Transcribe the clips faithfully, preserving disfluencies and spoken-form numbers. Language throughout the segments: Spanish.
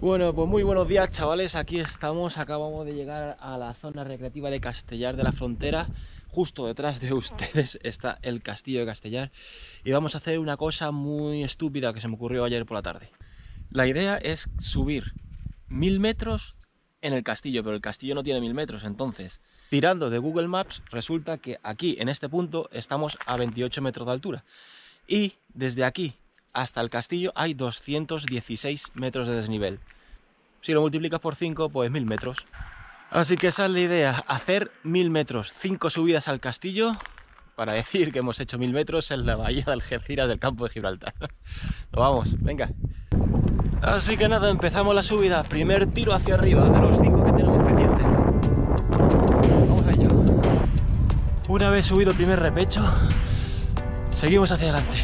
Bueno, pues muy buenos días, chavales. Aquí estamos, acabamos de llegar a la zona recreativa de Castellar de la Frontera. Justo detrás de ustedes está el Castillo de Castellar y vamos a hacer una cosa muy estúpida que se me ocurrió ayer por la tarde. La idea es subir mil metros en el castillo, pero el castillo no tiene mil metros, entonces tirando de Google Maps resulta que aquí, en este punto, estamos a veintiocho metros de altura y desde aquí hasta el castillo hay doscientos dieciséis metros de desnivel. Si lo multiplicas por cinco, pues mil metros. Así que esa es la idea, hacer mil metros, cinco subidas al castillo, para decir que hemos hecho mil metros en la bahía de Algeciras del Campo de Gibraltar. Nos vamos, venga. Así que nada, empezamos la subida. Primer tiro hacia arriba de los cinco que tenemos pendientes. Vamos a ello. Una vez subido el primer repecho, seguimos hacia adelante.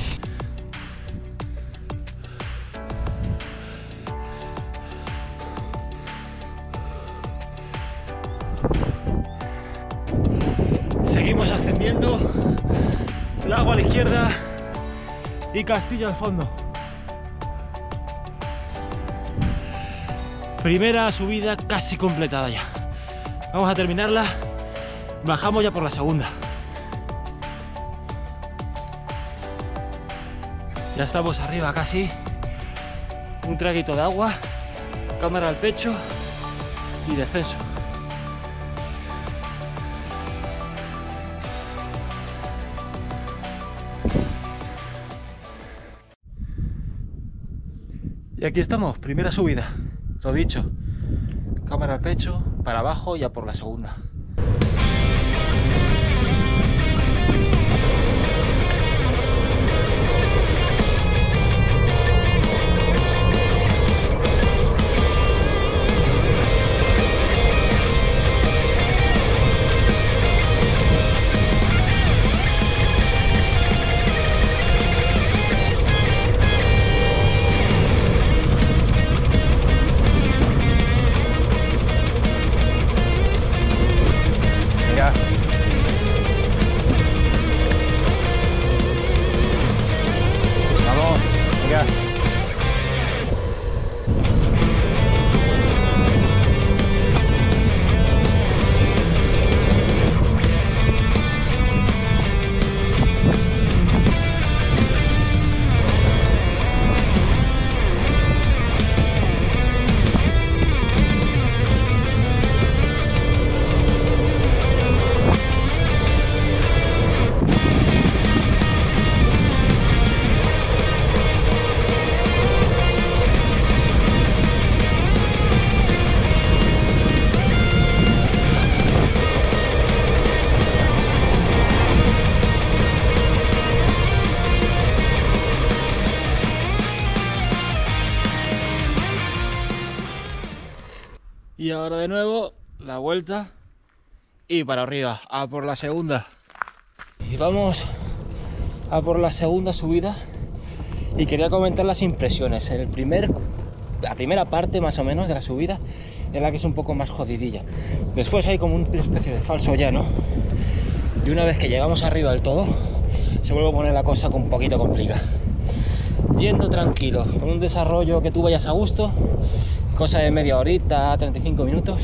Seguimos ascendiendo, lago a la izquierda y castillo al fondo. Primera subida casi completada ya. Vamos a terminarla, bajamos ya por la segunda. Ya estamos arriba casi. Un traguito de agua, cámara al pecho y descenso. Y aquí estamos, primera subida, lo dicho, cámara al pecho, para abajo, ya por la segunda. Y ahora de nuevo, la vuelta y para arriba, a por la segunda. Y vamos a por la segunda subida y quería comentar las impresiones. El primer, la primera parte más o menos de la subida es la que es un poco más jodidilla. Después hay como una especie de falso llano. Y una vez que llegamos arriba del todo, se vuelve a poner la cosa un poquito complicada. Yendo tranquilo, con un desarrollo que tú vayas a gusto, cosa de media horita, treinta y cinco minutos,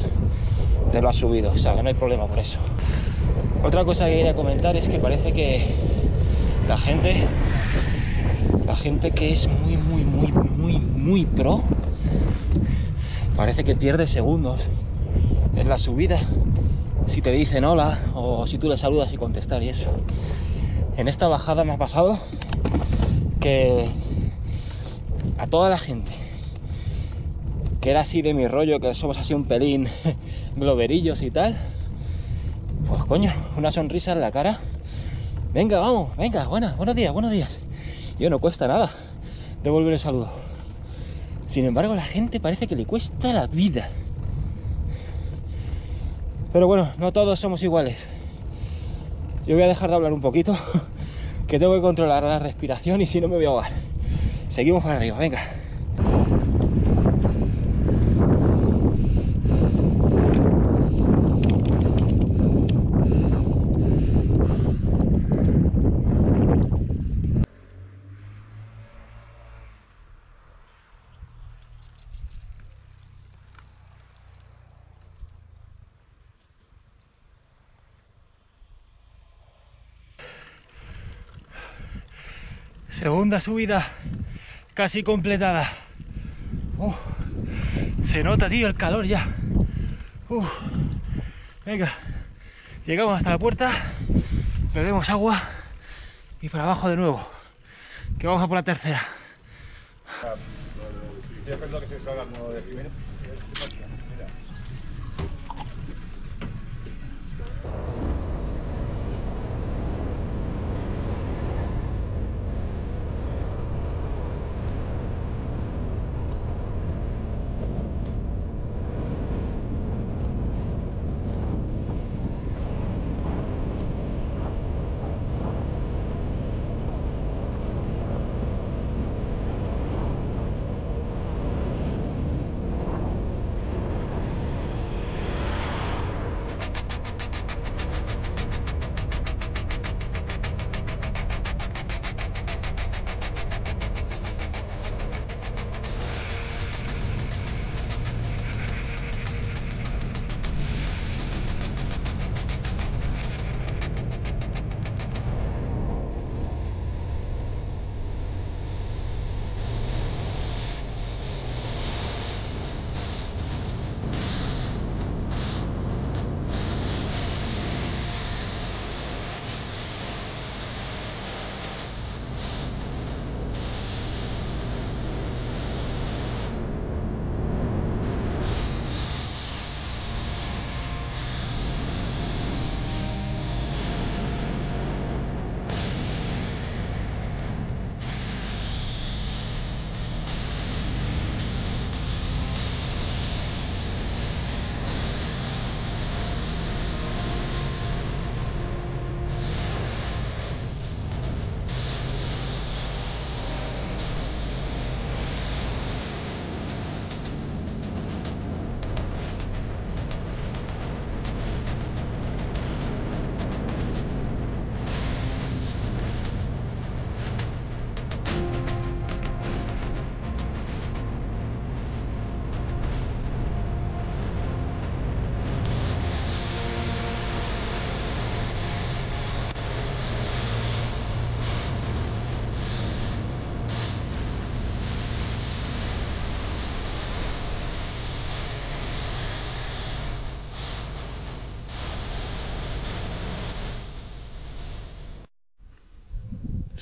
te lo has subido, o sea que no hay problema por eso. Otra cosa que quería comentar es que parece que la gente, la gente que es muy, muy, muy, muy, muy pro, parece que pierde segundos en la subida, si te dicen hola o si tú le saludas y contestar y eso. En esta bajada me ha pasado que a toda la gente que era así de mi rollo, que somos así un pelín globerillos y tal, pues coño, una sonrisa en la cara, venga, vamos, venga, buenas, buenos días, buenos días, yo no cuesta nada devolver el saludo. Sin embargo, la gente parece que le cuesta la vida. Pero bueno, no todos somos iguales. Yo voy a dejar de hablar un poquito, que tengo que controlar la respiración y si no me voy a ahogar. Seguimos para arriba, venga. Segunda subida casi completada. Uh, se nota, tío, el calor ya. Uh, venga, llegamos hasta la puerta, bebemos agua y para abajo de nuevo, que vamos a por la tercera.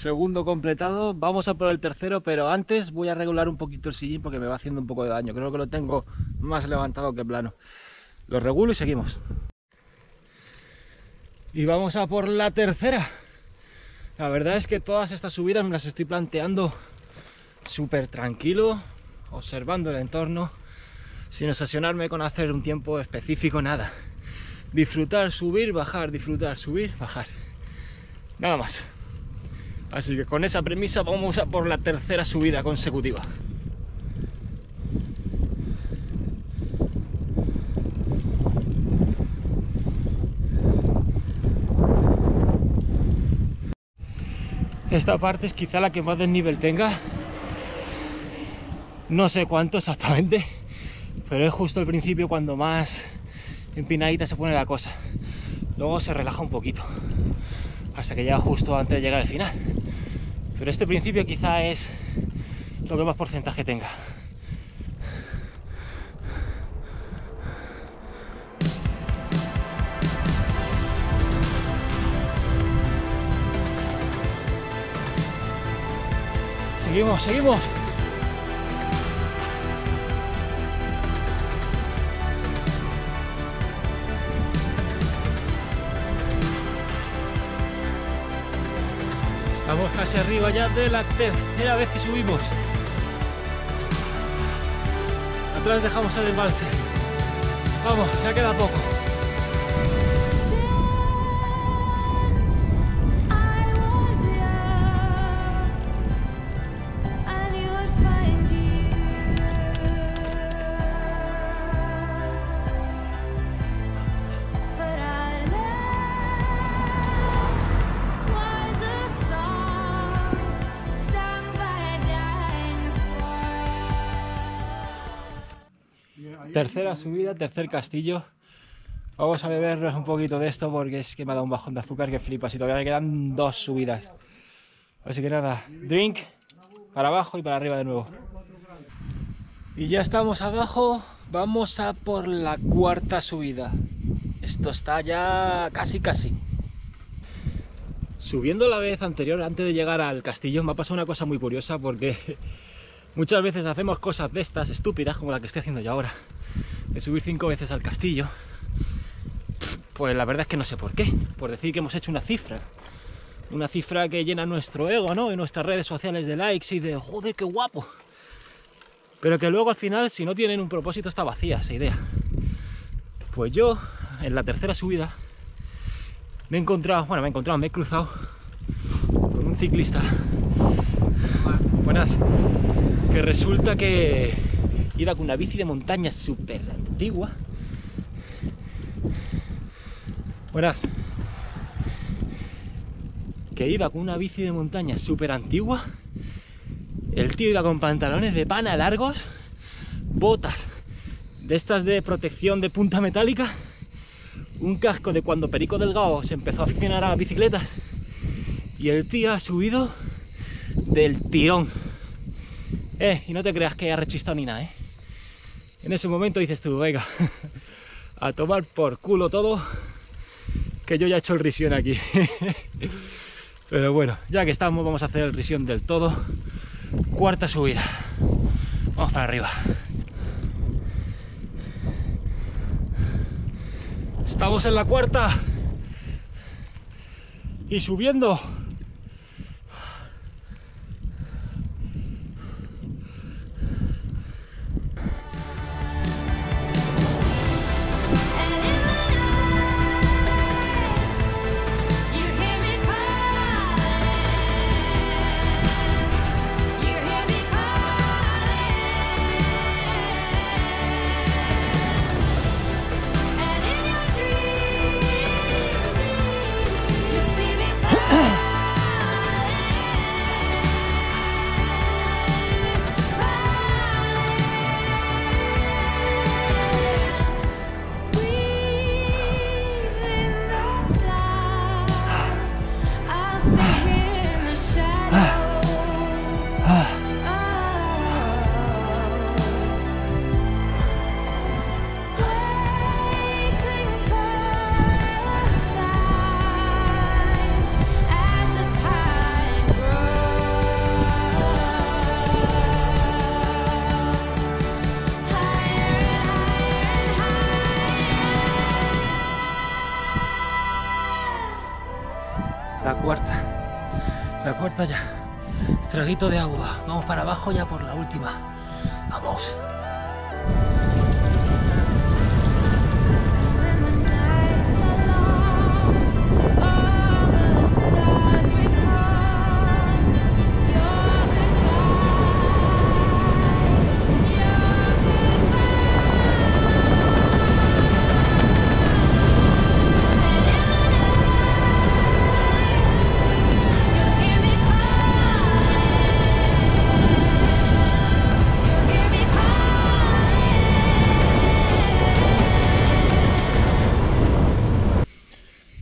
Segundo completado, vamos a por el tercero, pero antes voy a regular un poquito el sillín porque me va haciendo un poco de daño. Creo que lo tengo más levantado que plano. Lo regulo y seguimos. Y vamos a por la tercera. La verdad es que todas estas subidas me las estoy planteando súper tranquilo, observando el entorno, sin obsesionarme con hacer un tiempo específico, nada. Disfrutar, subir, bajar, disfrutar, subir, bajar. Nada más. Así que con esa premisa vamos a por la tercera subida consecutiva. Esta parte es quizá la que más desnivel tenga. No sé cuánto exactamente, pero es justo al principio cuando más empinadita se pone la cosa. Luego se relaja un poquito, hasta que llega justo antes de llegar al final. Pero este principio quizá es lo que más porcentaje tenga. Seguimos, seguimos. Estamos casi arriba ya de la tercera vez que subimos. Atrás dejamos el embalse. Vamos, ya queda poco. Tercera subida, tercer castillo. Vamos a bebernos un poquito de esto porque es que me ha dado un bajón de azúcar que flipas y todavía me quedan dos subidas. Así que nada, drink, para abajo y para arriba de nuevo. Y ya estamos abajo, vamos a por la cuarta subida. Esto está ya casi casi. Subiendo la vez anterior, antes de llegar al castillo, me ha pasado una cosa muy curiosa, porque muchas veces hacemos cosas de estas estúpidas, como la que estoy haciendo yo ahora, de subir cinco veces al castillo. Pues la verdad es que no sé por qué, por decir que hemos hecho una cifra. Una cifra que llena nuestro ego, ¿no? Y nuestras redes sociales de likes y de joder, qué guapo. Pero que luego al final, si no tienen un propósito, está vacía esa idea. Pues yo, en la tercera subida, me he encontrado, bueno, me he encontrado, me he cruzado con un ciclista. Buenas. Que resulta que iba con una bici de montaña súper antigua. Buenas. Que iba con una bici de montaña súper antigua. El tío iba con pantalones de pana largos, botas de estas de protección de punta metálica, un casco de cuando Perico Delgado se empezó a aficionar a las bicicletas. Y el tío ha subido del tirón. Eh, y no te creas que ha rechistado ni nada, ¿eh? En ese momento dices tú, venga, a tomar por culo todo, que yo ya he hecho el risión aquí. Pero bueno, ya que estamos, vamos a hacer el risión del todo. Cuarta subida. Vamos para arriba. Estamos en la cuarta. Y subiendo. Ya, traguito de agua, vamos para abajo ya por la última, vamos.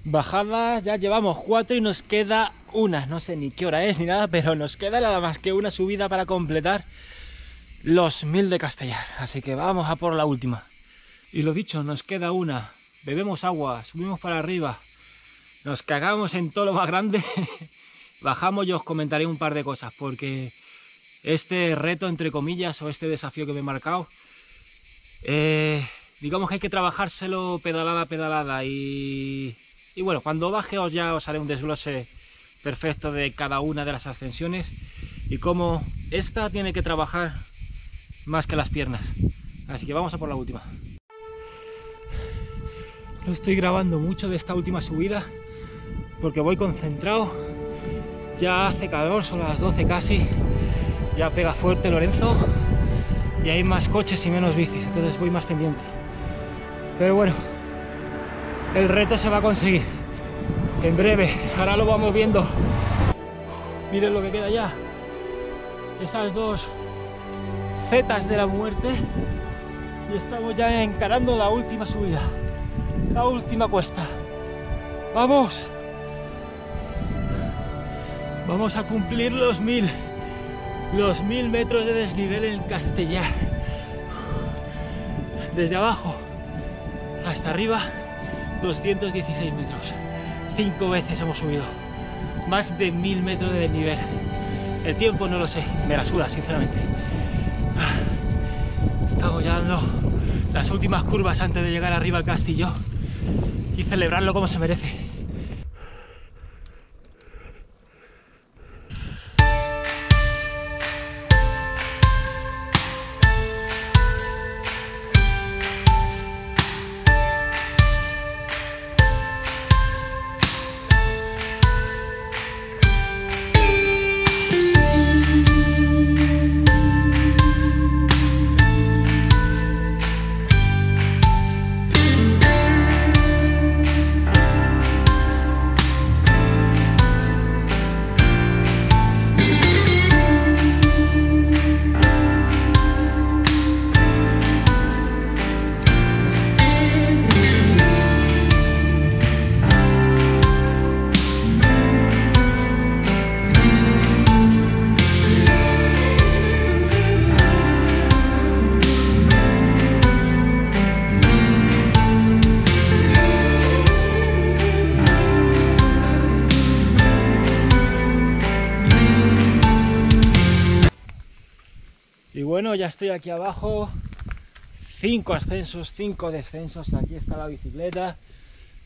Bajadas, ya llevamos cuatro y nos queda una, no sé ni qué hora es ni nada, pero nos queda nada más que una subida para completar los mil de Castellar, así que vamos a por la última. Y lo dicho, nos queda una, bebemos agua, subimos para arriba, nos cagamos en todo lo más grande, bajamos y os comentaré un par de cosas, porque este reto, entre comillas, o este desafío que me he marcado, eh, digamos que hay que trabajárselo pedalada, pedalada y... Y bueno, cuando baje os ya os haré un desglose perfecto de cada una de las ascensiones y cómo esta tiene que trabajar más que las piernas. Así que vamos a por la última. No estoy grabando mucho de esta última subida porque voy concentrado. Ya hace calor, son las doce casi. Ya pega fuerte Lorenzo y hay más coches y menos bicis, entonces voy más pendiente. Pero bueno, el reto se va a conseguir en breve, ahora lo vamos viendo. Miren lo que queda ya, esas dos zetas de la muerte, y estamos ya encarando la última subida, la última cuesta. ¡Vamos! Vamos a cumplir los mil, los mil metros de desnivel en Castellar. Desde abajo hasta arriba, doscientos dieciséis metros. Cinco veces hemos subido. Más de mil metros de desnivel. El tiempo no lo sé, me la suda, sinceramente. Estamos ya dando las últimas curvas antes de llegar arriba al castillo y celebrarlo como se merece. Bueno, ya estoy aquí abajo, cinco ascensos, cinco descensos, aquí está la bicicleta,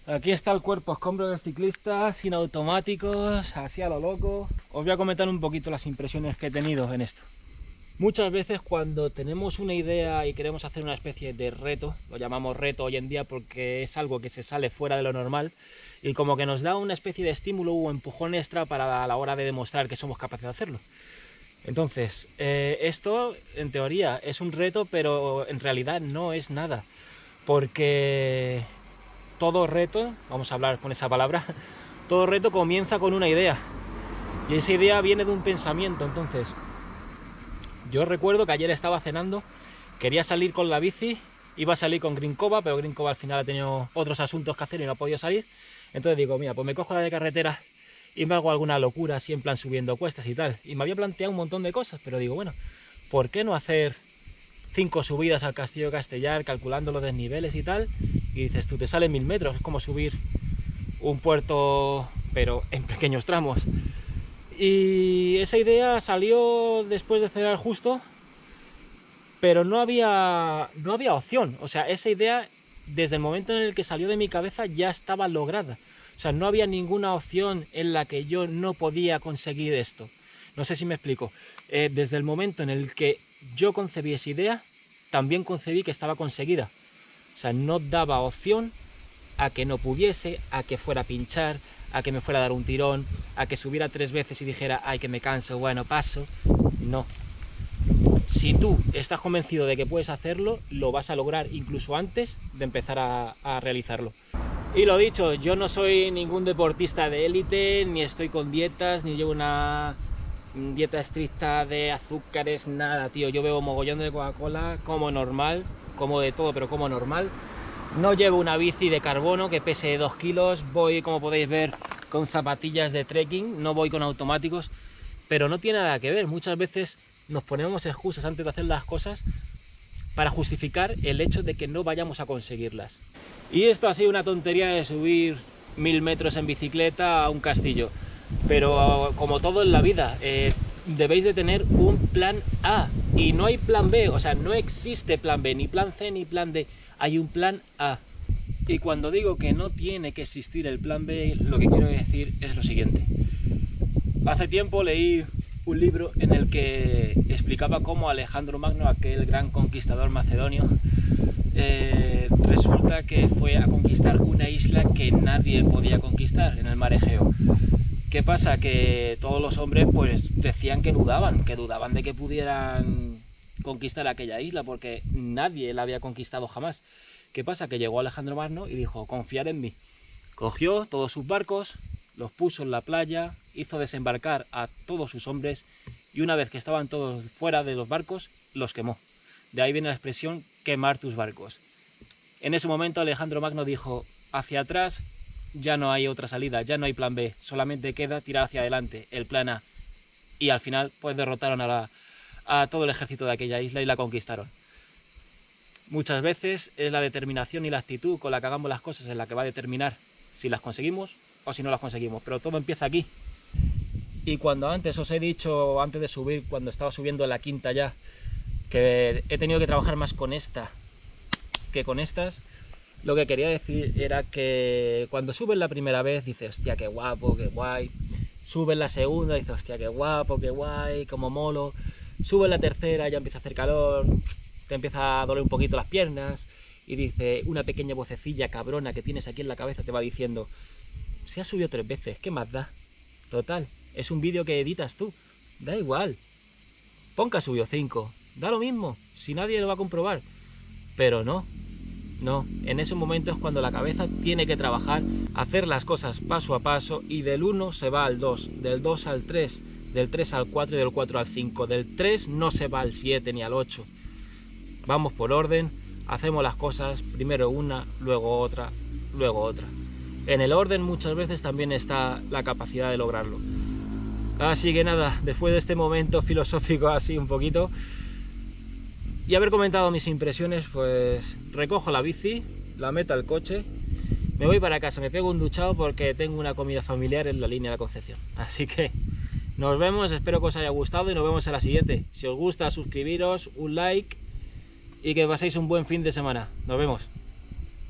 aquí está el cuerpo escombro del ciclista, sin automáticos, así a lo loco. Os voy a comentar un poquito las impresiones que he tenido en esto. Muchas veces cuando tenemos una idea y queremos hacer una especie de reto, lo llamamos reto hoy en día porque es algo que se sale fuera de lo normal y como que nos da una especie de estímulo o empujón extra para a la hora de demostrar que somos capaces de hacerlo. Entonces, eh, esto en teoría es un reto, pero en realidad no es nada, porque todo reto, vamos a hablar con esa palabra, todo reto comienza con una idea, y esa idea viene de un pensamiento. Entonces, yo recuerdo que ayer estaba cenando, quería salir con la bici, iba a salir con Grinkova, pero Grinkova al final ha tenido otros asuntos que hacer y no ha podido salir, entonces digo, mira, pues me cojo la de carretera, y me hago alguna locura así en plan subiendo cuestas y tal. Y me había planteado un montón de cosas, pero digo, bueno, ¿por qué no hacer cinco subidas al Castillo de Castellar calculando los desniveles y tal? Y dices tú, te salen mil metros, es como subir un puerto, pero en pequeños tramos. Y esa idea salió después de cenar justo, pero no había, no había opción. O sea, esa idea, desde el momento en el que salió de mi cabeza, ya estaba lograda. O sea, no había ninguna opción en la que yo no podía conseguir esto. No sé si me explico. Eh, desde el momento en el que yo concebí esa idea, también concebí que estaba conseguida. O sea, no daba opción a que no pudiese, a que fuera a pinchar, a que me fuera a dar un tirón, a que subiera tres veces y dijera, ay, que me canso, bueno, paso. No. Si tú estás convencido de que puedes hacerlo, lo vas a lograr incluso antes de empezar a, a realizarlo. Y lo dicho, yo no soy ningún deportista de élite, ni estoy con dietas, ni llevo una dieta estricta de azúcares, nada, tío. Yo bebo mogollón de Coca-Cola, como normal, como de todo, pero como normal. No llevo una bici de carbono que pese dos kilos, voy, como podéis ver, con zapatillas de trekking, no voy con automáticos, pero no tiene nada que ver. Muchas veces nos ponemos excusas antes de hacer las cosas para justificar el hecho de que no vayamos a conseguirlas. Y esto ha sido una tontería de subir mil metros en bicicleta a un castillo. Pero como todo en la vida, eh, debéis de tener un plan A. Y no hay plan be, o sea, no existe plan be, ni plan ce, ni plan de. Hay un plan A. Y cuando digo que no tiene que existir el plan be, lo que quiero decir es lo siguiente. Hace tiempo leí un libro en el que explicaba cómo Alejandro Magno, aquel gran conquistador macedonio, Eh, resulta que fue a conquistar una isla que nadie podía conquistar en el Mar Egeo. ¿Qué pasa? Que todos los hombres pues decían que dudaban, que dudaban de que pudieran conquistar aquella isla porque nadie la había conquistado jamás. ¿Qué pasa? Que llegó Alejandro Magno y dijo, confiar en mí. Cogió todos sus barcos, los puso en la playa, hizo desembarcar a todos sus hombres y una vez que estaban todos fuera de los barcos, los quemó. De ahí viene la expresión quemar tus barcos. En ese momento Alejandro Magno dijo, hacia atrás, ya no hay otra salida, ya no hay plan B, solamente queda tirar hacia adelante, el plan A. Y al final pues derrotaron a, la, a todo el ejército de aquella isla y la conquistaron. Muchas veces es la determinación y la actitud con la que hagamos las cosas en la que va a determinar si las conseguimos o si no las conseguimos, pero todo empieza aquí. Y cuando antes os he dicho, antes de subir, cuando estaba subiendo la quinta ya, que he tenido que trabajar más con esta que con estas, lo que quería decir era que cuando subes la primera vez dices, hostia, qué guapo, qué guay. Subes la segunda y dices, hostia, qué guapo, qué guay, como molo. Subes la tercera, ya empieza a hacer calor, te empieza a doler un poquito las piernas y dice, una pequeña vocecilla cabrona que tienes aquí en la cabeza te va diciendo, se ha subido tres veces, ¿qué más da? Total, es un vídeo que editas tú, da igual. Pon que ha subido cinco, da lo mismo, si nadie lo va a comprobar. Pero no. No, en ese momento es cuando la cabeza tiene que trabajar, hacer las cosas paso a paso y del uno se va al dos, del dos al tres, del tres al cuatro y del cuatro al cinco. Del tres no se va al siete ni al ocho. Vamos por orden, hacemos las cosas, primero una, luego otra, luego otra. En el orden muchas veces también está la capacidad de lograrlo. Así que nada, después de este momento filosófico así un poquito, y haber comentado mis impresiones, pues recojo la bici, la meto al coche, me voy para casa, me pego un duchado porque tengo una comida familiar en la Línea de la Concepción. Así que nos vemos, espero que os haya gustado y nos vemos en la siguiente. Si os gusta, suscribiros, un like y que paséis un buen fin de semana. Nos vemos.